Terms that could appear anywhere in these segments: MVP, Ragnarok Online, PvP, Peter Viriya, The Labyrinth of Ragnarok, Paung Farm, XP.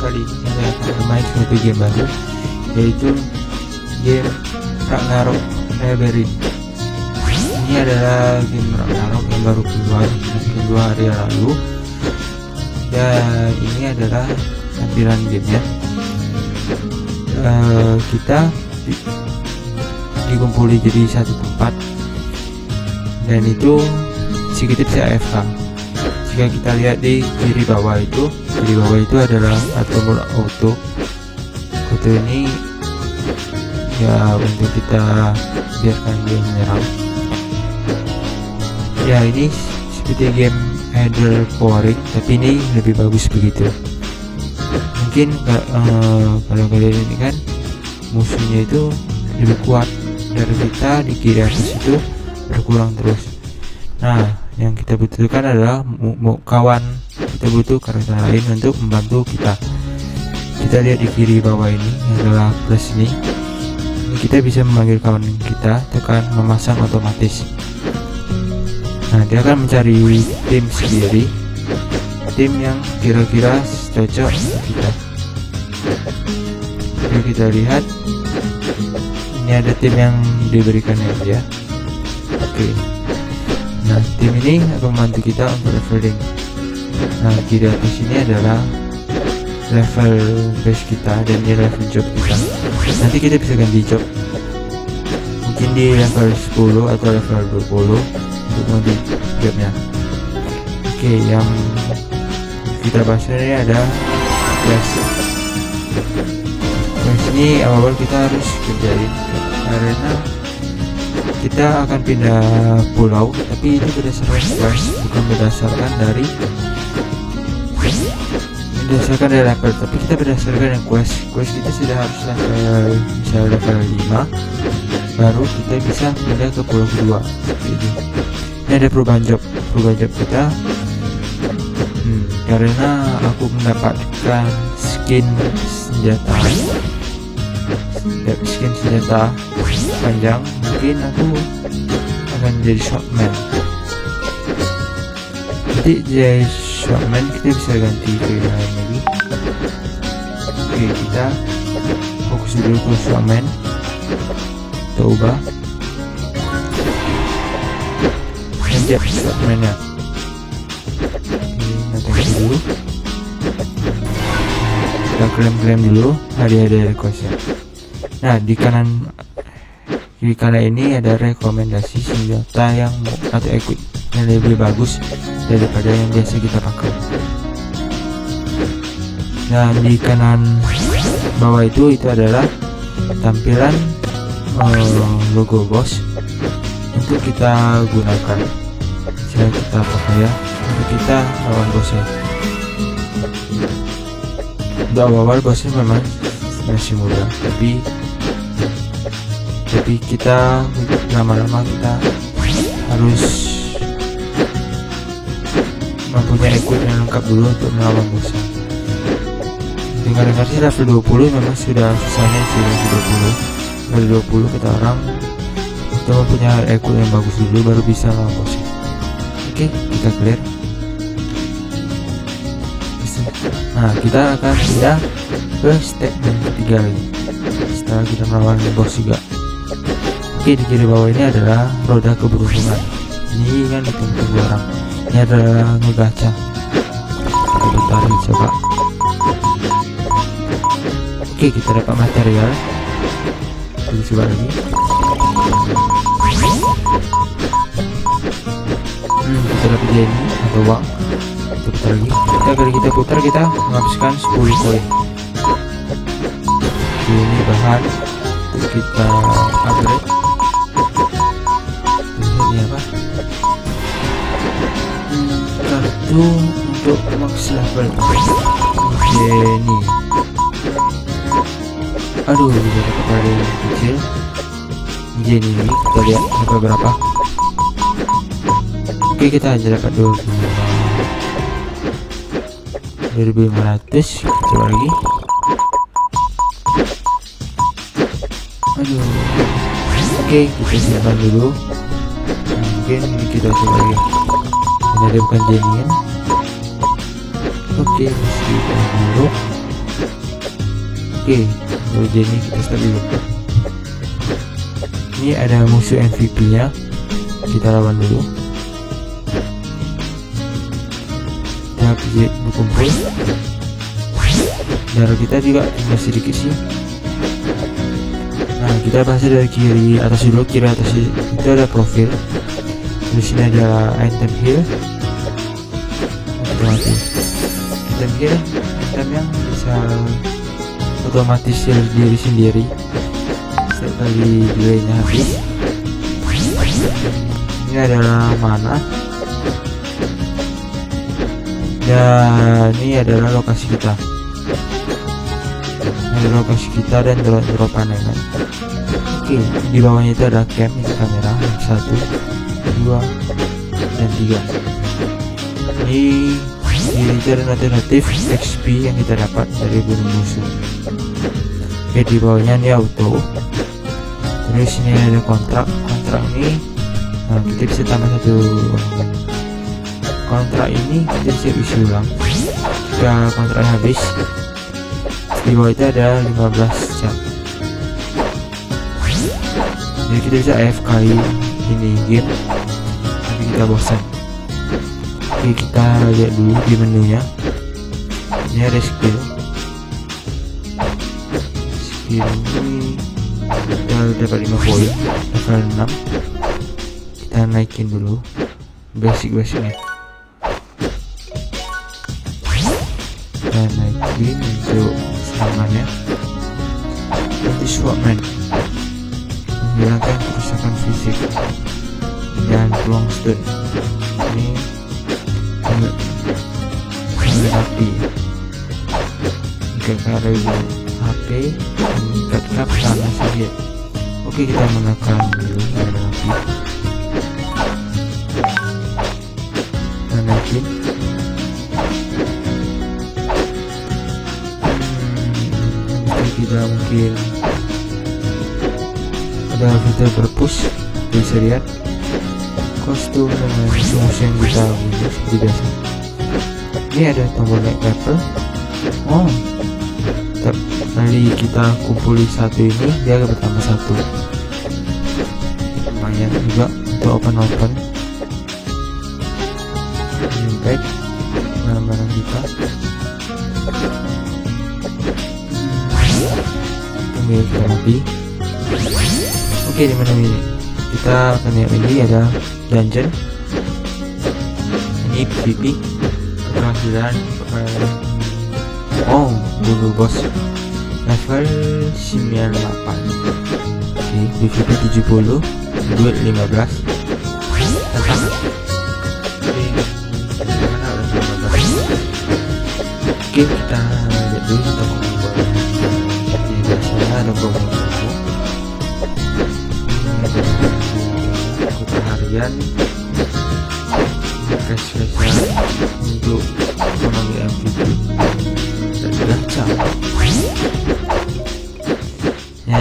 kali ini saya akan bermain suatu game baru, yaitu game Ragnarok The Labyrinth. Ini adalah game Ragnarok yang baru keluar mungkin 2 hari yang lalu, dan ini adalah tampilan gamenya. Kita dikumpuli jadi satu tempat, dan itu sedikit bisa AFK. Jika kita lihat di kiri bawah itu adalah tombol auto. Auto ini ya untuk kita biarkan dia menyerang. Ya, ini seperti game Elder Pouring, tapi ini lebih bagus begitu. Mungkin kalau kalian ini kan musuhnya itu lebih kuat dari kita, di kiri atas itu berkurang terus. Nah, yang kita butuhkan adalah kawan, kita butuh karakter lain untuk membantu kita. Kita lihat di kiri bawah ini adalah plus ini. Kita bisa memanggil kawan kita, tekan memasang otomatis. Nah, dia akan mencari tim sendiri, tim yang kira-kira cocok kita. Jadi kita lihat ini ada tim yang diberikan ya. Oke. Nah, tim ini akan membantu kita untuk leveling. Nah, kiri atas ini adalah level base kita, dan ini level job kita. Nanti kita bisa ganti job, mungkin di level 10 atau level 20 untuk ganti jobnya. Oke, yang kita bahas ini ada quest. Quest ini awal kita harus kerjain karena kita akan pindah pulau, tapi itu berdasarkan quest, bukan berdasarkan dari level, tapi kita berdasarkan yang quest kita sudah harus level 5 baru kita bisa pindah ke pulau kedua. Ini ada perubahan job kita, karena aku mendapatkan skin senjata panjang, mungkin aku akan jadi shotman. Jadi shotman kita bisa ganti ke yang lain lagi. Oke, kita fokus dulu ke shotman, kita ubah senjata shotman-nya. Oke, dulu kita klaim dulu hadiah request-nya. Nah, di kanan ini ada rekomendasi senjata yang atau equip yang lebih bagus daripada yang biasa kita pakai. Nah, di kanan bawah itu adalah tampilan logo boss untuk kita gunakan. Saya kita pakai ya untuk kita lawan bossnya. Untuk awal bossnya memang masih mudah, tapi kita lama-lama kita harus mempunyai equip yang lengkap dulu untuk melawan boss. Dengar-dengar sih level 20 memang sudah susahnya sih, level 20 kata orang. Kita mempunyai equip yang bagus dulu baru bisa melawan boss. Oke, kita clear. Nah, kita akan pindah ke statement ketiga lagi setelah kita melawan boss juga. Oke, di kiri bawah ini adalah roda keberuntungan. Ini kan ditentukan orang. Ini adalah ngegacha. Kita tarik coba. Oke, kita dapat material. Kita coba lagi. Kita dapat ini atau uang. Putar lagi. Kalau kita putar kita menghabiskan 10 koin. Ini bahan kita upgrade. Kartu untuk max level. Ini aduh, bisa dapat kali kecil. Jadi ini kita lihat dapat berapa. Oke, kita aja dapat 2500. Coba lagi. Aduh. Oke, kita simpan dulu. Mungkin kita coba lagi. Ini bukan jaringan. Oke, masih dulu. Oke, OJ-nya kita start dulu. Ini ada musuh MVP-nya, kita lawan dulu. Kita pijit berkumpul. Darah kita juga tinggal sedikit sih. Nah, kita bahas dari kiri atas dulu. Kiri atas itu ada profil. Terus ini ada item heal. Otomatis item heal, item yang bisa otomatis heal diri sendiri setiap kali duanya habis. Ini adalah mana, dan ini adalah lokasi kita. Ada lokasi kita dan drop-dropan ya kan. Oke, di bawahnya itu ada cam, ini kamera 1, 2, dan 3. Ini jalan alternatif XP yang kita dapat dari bunuh musuh. Oke, di bawahnya ini auto. Terus ini ada kontrak ini. Nah, kita bisa tambah satu kontrak ini, kita bisa isi ulang jika kontraknya habis. Di bawah itu ada 15 jam. Jadi kita bisa AFK ini game tapi kita bosan. Oke, kita lihat dulu di menunya. Ini ada skill ini kita dapat 5 poin, level 6. Kita naikin dulu basic-basicnya. Kita naikin untuk tangannya. Nanti swapman menghilangkan kerusakan fisik dan peluang stun. Ini HP jika ada HP meningkatkan pertahanan sakit. Oke, kita menekan dulu pada HP. Naikin tidak mungkin ada filter berpush, bisa lihat kostum dengan musuh yang kita unggul seperti biasa. Ini ada tombol naik level. Oh, tetap kali kita kumpuli satu ini dia akan bertambah 1. Lumayan juga untuk open impact barang-barang kita. Oke, di menu ini kita akan lihat lagi ada dungeon. Ini PvP keterampilan. Oh, dulu bos level 98. Oke, PvP 70, duel 15. Oke, kita lihat dulu tentang ada promo-promo kota harian, cash special untuk ekonomi MVP dan gacha.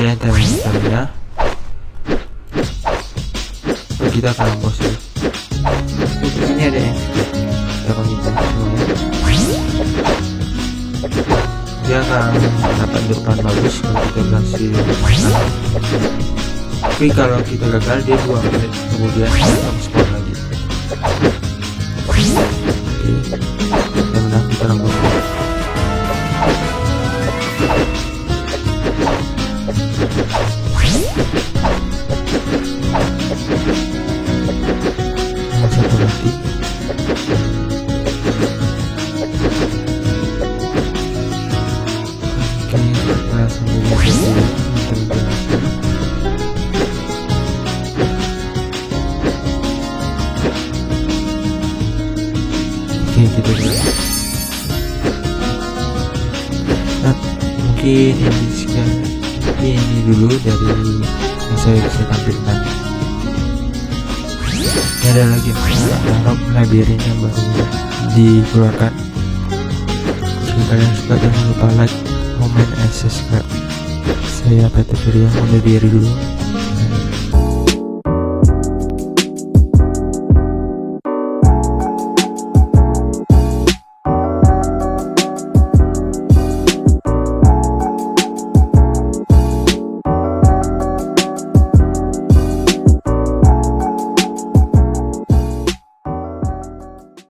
Ya teman-teman, kita akan bos ya. Ini ada yang kita konjungkan semuanya. Dia akan dapat depan bagus kalau kita berhasil. Tapi kalau kita gagal dia 2 menit kemudian akan spawn lagi. Oke, kita menang, kita rambut. Satu lagi. Nah, mungkin ini dulu dari yang saya bisa tampilkan. Ini ada lagi Labyrinth yang baru dikeluarkan. Jika kalian suka, jangan lupa like, comment, and subscribe. Saya Peter Viriya, undur diri dulu.